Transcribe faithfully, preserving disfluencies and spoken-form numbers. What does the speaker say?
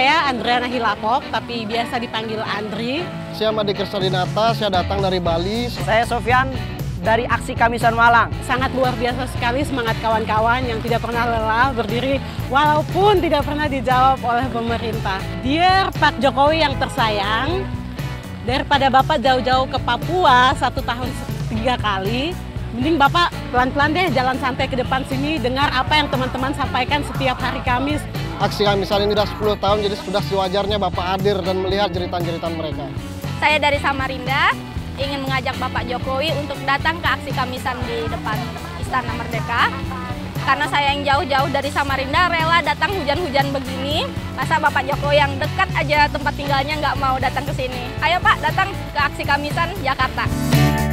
saya Andrea Hilapok, tapi biasa dipanggil Andri. Saya Madik Kersarinata, saya datang dari Bali. Saya Sofyan dari Aksi Kamisan Walang. Sangat luar biasa sekali semangat kawan-kawan yang tidak pernah lelah berdiri walaupun tidak pernah dijawab oleh pemerintah. Dear Pak Jokowi yang tersayang, daripada Bapak jauh-jauh ke Papua satu tahun tiga kali, mending Bapak pelan-pelan deh jalan santai ke depan sini, dengar apa yang teman-teman sampaikan setiap hari Kamis. Aksi Kamisan ini sudah sepuluh tahun, jadi sudah sewajarnya Bapak hadir dan melihat jeritan-jeritan mereka. Saya dari Samarinda, ingin mengajak Bapak Jokowi untuk datang ke Aksi Kamisan di depan Istana Merdeka. Karena saya yang jauh-jauh dari Samarinda rela datang hujan-hujan begini. Masa Bapak Jokowi yang dekat aja tempat tinggalnya nggak mau datang ke sini. Ayo Pak, datang ke Aksi Kamisan Jakarta.